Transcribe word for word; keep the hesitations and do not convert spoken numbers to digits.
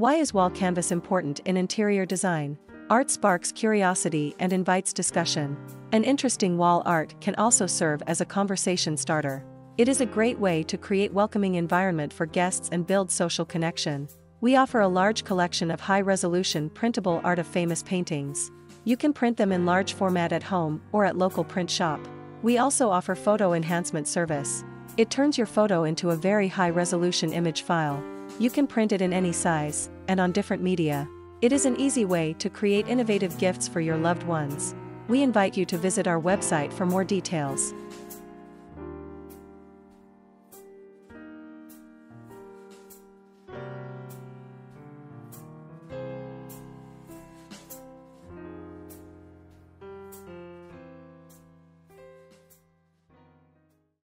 Why is wall canvas important in interior design? Art sparks curiosity and invites discussion. An interesting wall art can also serve as a conversation starter. It is a great way to create welcoming environment for guests and build social connection. We offer a large collection of high-resolution printable art of famous paintings. You can print them in large format at home or at local print shop. We also offer photo enhancement service. It turns your photo into a very high-resolution image file. You can print it in any size, and on different media. It is an easy way to create innovative gifts for your loved ones. We invite you to visit our website for more details.